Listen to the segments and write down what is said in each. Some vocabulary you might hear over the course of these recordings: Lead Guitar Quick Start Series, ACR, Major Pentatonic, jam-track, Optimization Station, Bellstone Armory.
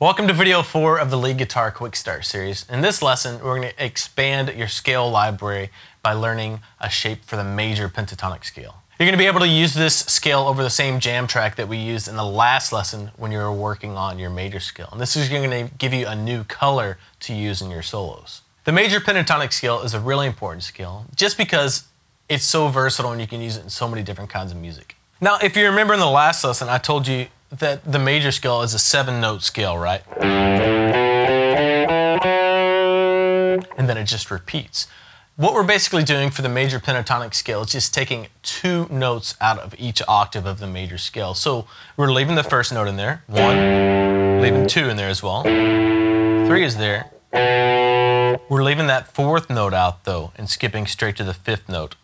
Welcome to video 4 of the Lead Guitar Quick Start Series. In this lesson, we're going to expand your scale library by learning a shape for the major pentatonic scale. You're going to be able to use this scale over the same jam track that we used in the last lesson when you were working on your major scale. And this is going to give you a new color to use in your solos. The major pentatonic scale is a really important scale just because it's so versatile and you can use it in so many different kinds of music. Now, if you remember in the last lesson, I told you that the major scale is a 7-note scale, right? And then it just repeats. What we're basically doing for the major pentatonic scale is just taking 2 notes out of each octave of the major scale. So we're leaving the first note in there, 1, leaving 2 in there as well, 3 is there. We're leaving that 4th note out though and skipping straight to the 5th note,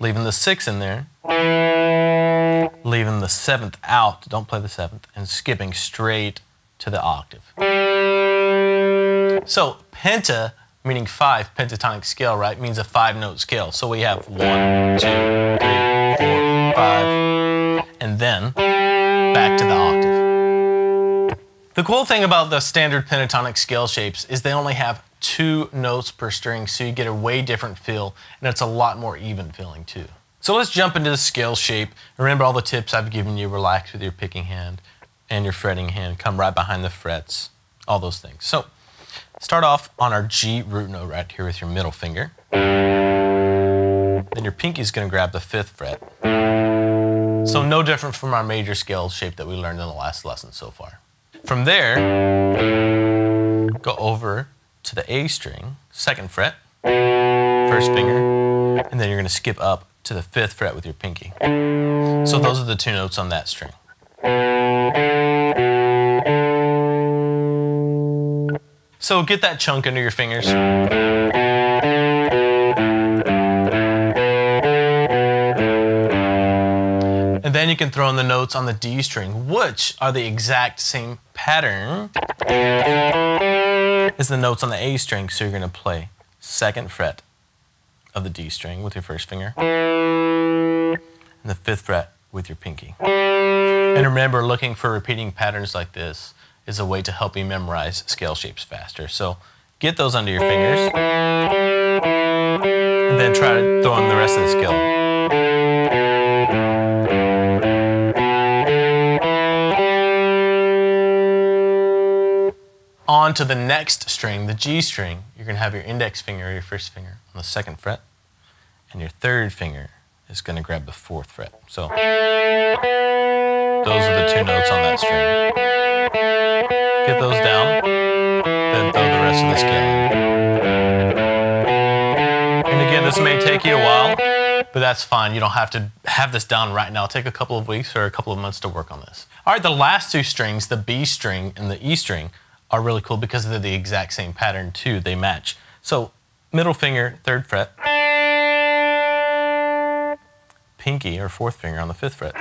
leaving the 6 in there, leaving the 7th out, don't play the 7th, and skipping straight to the octave. So penta, meaning 5, pentatonic scale, right, means a 5-note scale. So we have 1, 2, 3, 4, 5, and then back to the octave. The cool thing about the standard pentatonic scale shapes is they only have 2 notes per string, so you get a way different feel, and it's a lot more even feeling too. So let's jump into the scale shape. Remember all the tips I've given you. Relax with your picking hand and your fretting hand. Come right behind the frets, all those things. So start off on our G root note right here with your middle finger. Then your pinky's gonna grab the 5th fret. So no different from our major scale shape that we learned in the last lesson so far. From there, go over to the A string, 2nd fret, 1st finger, and then you're gonna skip up to the 5th fret with your pinky. So those are the 2 notes on that string. So get that chunk under your fingers. And then you can throw in the notes on the D string, which are the exact same pattern as the notes on the A string. So you're gonna play 2nd fret of the D string with your 1st finger, and the 5th fret with your pinky. And remember, looking for repeating patterns like this is a way to help you memorize scale shapes faster. So get those under your fingers, and then try to throw in the rest of the scale. On to the next string, the G string, you're going to have your index finger or your 1st finger on the 2nd fret, and your 3rd finger is going to grab the 4th fret. So those are the 2 notes on that string. Get those down, then throw the rest of the scale. And again, this may take you a while, but that's fine. You don't have to have this down right now. Take a couple of weeks or a couple of months to work on this. All right, the last 2 strings, the B string and the E string, are really cool because they're the exact same pattern too. They match. So middle finger, 3rd fret, pinky or 4th finger on the 5th fret.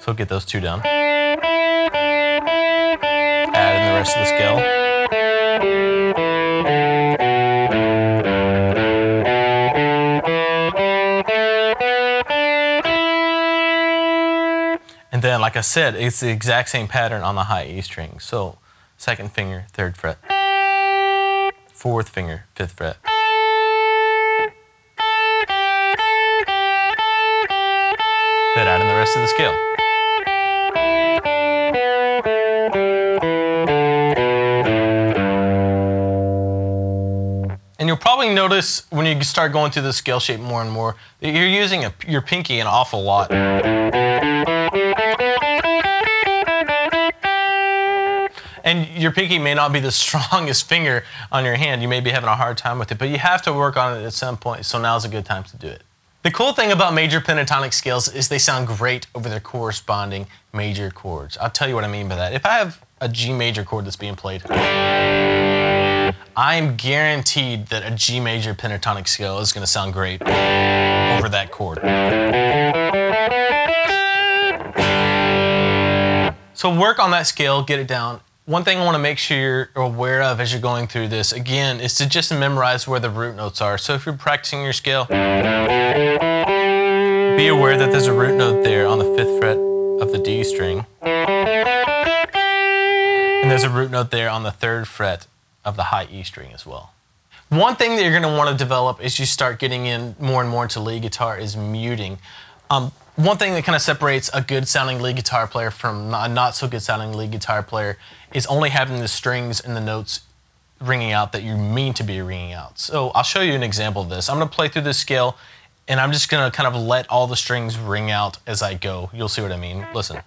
So get those 2 down. Add in the rest of the scale. And then, like I said, it's the exact same pattern on the high E string. So 2nd finger, 3rd fret, 4th finger, 5th fret. Then add in the rest of the scale. And you'll probably notice when you start going through the scale shape more and more that you're using your pinky an awful lot. And your pinky may not be the strongest finger on your hand. You may be having a hard time with it, but you have to work on it at some point, so now's a good time to do it. The cool thing about major pentatonic scales is they sound great over their corresponding major chords. I'll tell you what I mean by that. If I have a G major chord that's being played, I'm guaranteed that a G major pentatonic scale is going to sound great over that chord. So work on that scale, get it down. One thing I want to make sure you're aware of as you're going through this, again, is to just memorize where the root notes are. So if you're practicing your scale, be aware that there's a root note there on the 5th fret of the D string. And there's a root note there on the 3rd fret of the high E string as well. One thing that you're going to want to develop as you start getting in more and more into lead guitar is muting. One thing that kind of separates a good sounding lead guitar player from a not so good sounding lead guitar player is only having the strings and the notes ringing out that you mean to be ringing out. So I'll show you an example of this. I'm going to play through this scale and I'm just going to kind of let all the strings ring out as I go. You'll see what I mean. Listen.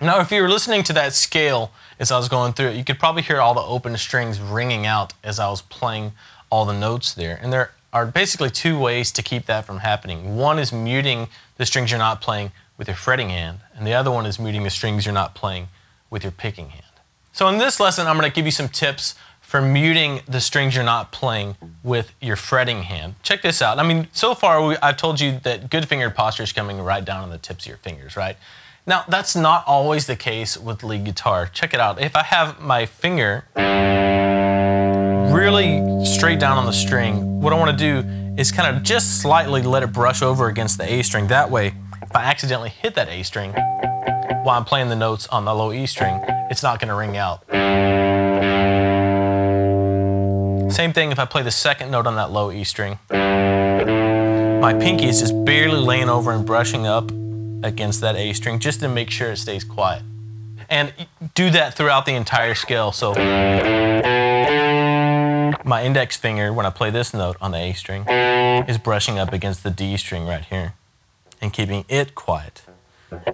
Now, if you were listening to that scale as I was going through it, you could probably hear all the open strings ringing out as I was playing all the notes there. And there are basically two ways to keep that from happening. One is muting the strings you're not playing with your fretting hand, and the other one is muting the strings you're not playing with your picking hand. So in this lesson, I'm going to give you some tips for muting the strings you're not playing with your fretting hand. Check this out. I mean, so far I've told you that good finger posture is coming right down on the tips of your fingers, right? Now, that's not always the case with lead guitar. Check it out. If I have my finger really straight down on the string, what I want to do is kind of just slightly let it brush over against the A string. That way, if I accidentally hit that A string while I'm playing the notes on the low E string, it's not going to ring out. Same thing if I play the 2nd note on that low E string. My pinky is just barely laying over and brushing up against that A string just to make sure it stays quiet. And do that throughout the entire scale. So my index finger, when I play this note on the A string, is brushing up against the D string right here and keeping it quiet.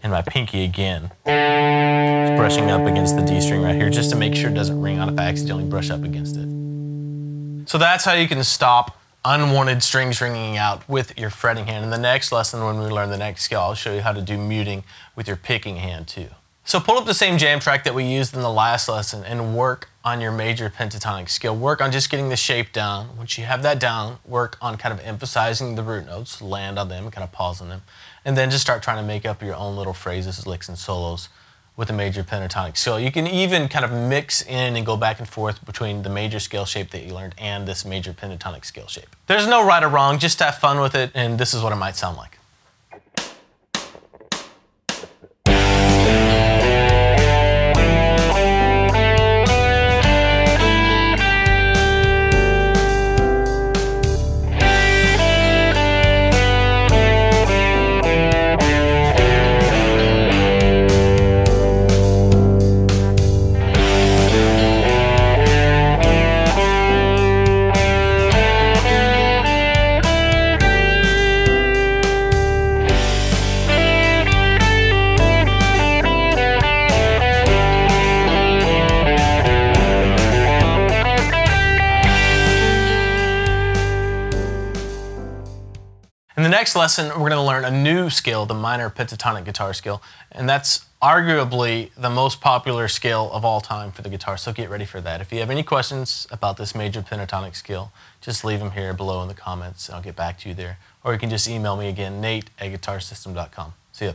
And my pinky again is brushing up against the D string right here just to make sure it doesn't ring out if I accidentally brush up against it. So that's how you can stop unwanted strings ringing out with your fretting hand. In the next lesson, when we learn the next scale, I'll show you how to do muting with your picking hand too. So pull up the same jam track that we used in the last lesson and work on your major pentatonic scale. Work on just getting the shape down. Once you have that down, work on kind of emphasizing the root notes, land on them, kind of pause on them, and then just start trying to make up your own little phrases, licks, and solos with the major pentatonic scale. You can even kind of mix in and go back and forth between the major scale shape that you learned and this major pentatonic scale shape. There's no right or wrong, just have fun with it, and this is what it might sound like. In the next lesson, we're going to learn a new scale, the minor pentatonic guitar scale, and that's arguably the most popular scale of all time for the guitar, so get ready for that. If you have any questions about this major pentatonic scale, just leave them here below in the comments, and I'll get back to you there. Or you can just email me again, Nate@guitarsystem.com. See ya.